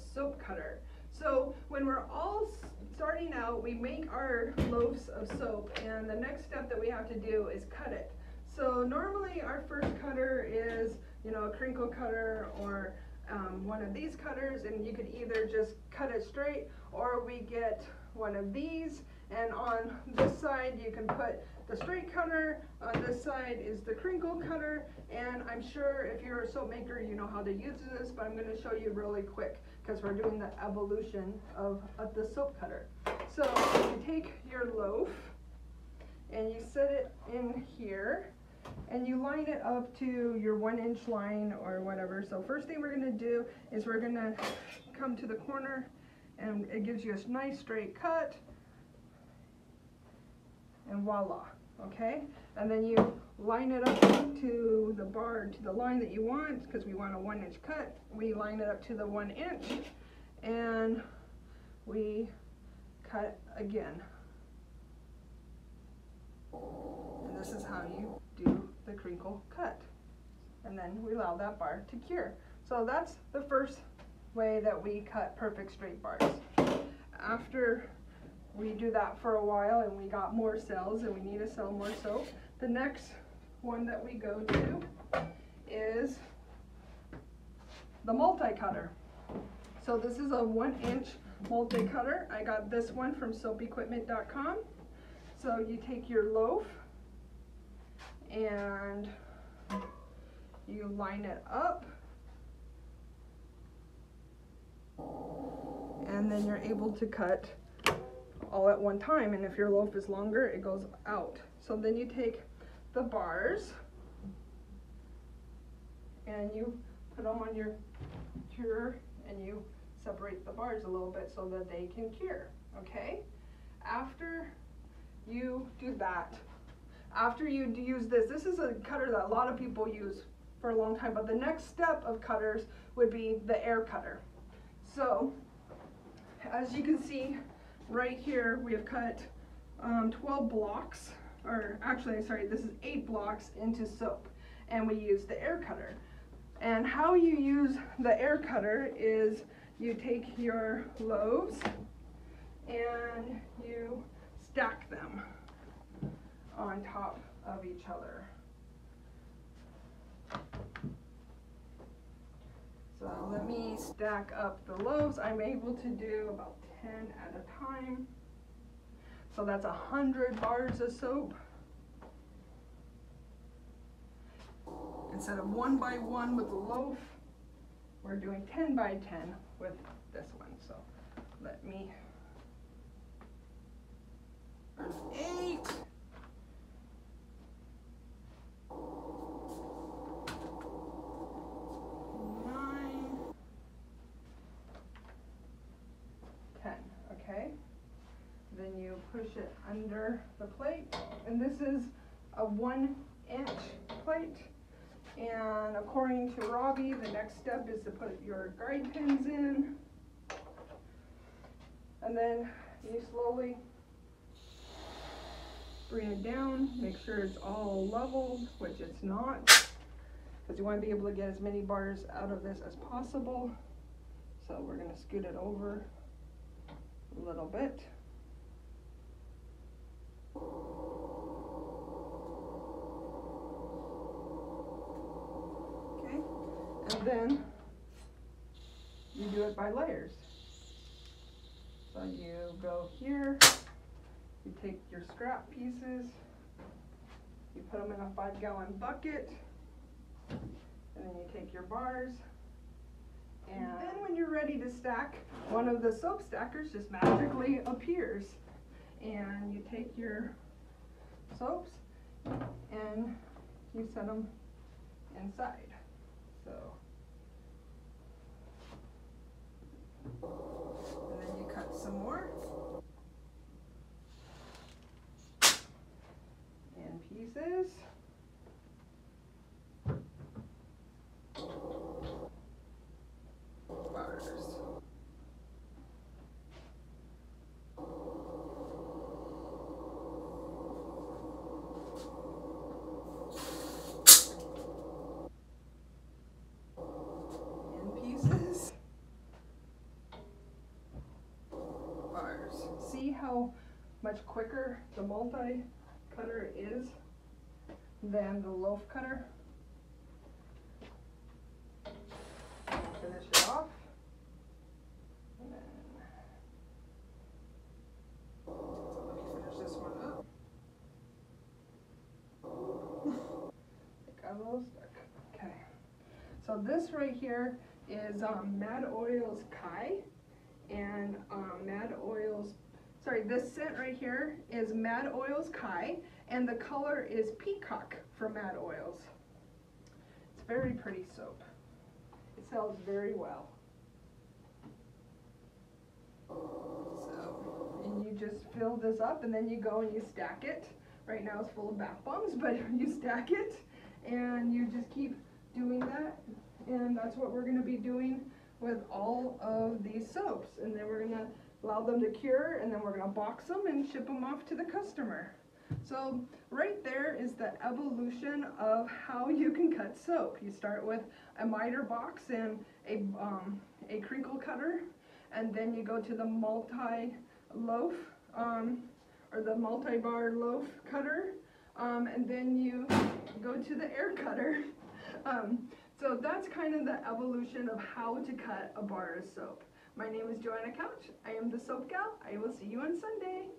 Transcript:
soap cutter. So when we're all starting out, we make our loaves of soap, and the next step that we have to do is cut it. So normally our first cutter is, you know, a crinkle cutter or one of these cutters, and you could either just cut it straight, or we get one of these, and on this side you can put the straight cutter, on this side is the crinkle cutter, and I'm sure if you're a soap maker you know how to use this, but I'm going to show you really quick because we're doing the evolution of the soap cutter. So you take your loaf and you set it in here and you line it up to your 1-inch line or whatever. So first thing we're going to do is we're going to come to the corner, and it gives you a nice straight cut, and voila, okay? And then you line it up to the bar, to the line that you want, because we want a 1-inch cut. We line it up to the 1 inch, and we cut again. And this is how you do the crinkle cut. And then we allow that bar to cure. So that's the first way that we cut perfect straight bars. After we do that for a while and we got more cells and we need to sell more soap, the next one that we go to is the multi-cutter. So this is a 1-inch multi-cutter. I got this one from SoapEquipment.com. So you take your loaf and you line it up, and then you're able to cut all at one time, and if your loaf is longer it goes out. So then you take the bars and you put them on your curer, and you separate the bars a little bit so that they can cure, okay? After you do that, after you use this, this is a cutter that a lot of people use for a long time, but the next step of cutters would be the air cutter. So as you can see right here, we have cut 12 blocks, or actually, sorry, this is 8 blocks into soap, and we use the air cutter. And how you use the air cutter is you take your loaves and you stack them on top of each other. So let me stack up the loaves. I'm able to do about 10 at a time. So that's 100 bars of soap. Instead of 1 by 1 with the loaf, we're doing 10 by 10 with this one. So let me, there's 8. Then you push it under the plate, and this is a 1-inch plate, and according to Robbie the next step is to put your guide pins in, and then you slowly bring it down, make sure it's all leveled, which it's not, because you want to be able to get as many bars out of this as possible. So we're going to scoot it over a little bit. And then you do it by layers. So you go here, you take your scrap pieces, you put them in a 5-gallon bucket, and then you take your bars. And then when you're ready to stack, one of the soap stackers just magically appears. And you take your soaps and you set them inside. So, and then you cut some more in pieces. see how much quicker the multi-cutter is than the loaf cutter? Finish it off. And then let me finish this one up. It got a little stuck. Okay. So this right here is Mad Oils Kai, and this scent right here is Mad Oils Kai, and the color is Peacock from Mad Oils. It's a very pretty soap. It sells very well. So, and you just fill this up and then you go and you stack it. Right now it's full of bath bombs, but you stack it and you just keep doing that. And that's what we're going to be doing with all of these soaps. And then we're going to allow them to cure, and then we're going to box them and ship them off to the customer. So right there is the evolution of how you can cut soap. You start with a miter box and a crinkle cutter, and then you go to the multi-loaf or the multi-bar loaf cutter, and then you go to the air cutter. So that's kind of the evolution of how to cut a bar of soap. My name is Joanna Couch. I am the Soap Gal. I will see you on Sunday.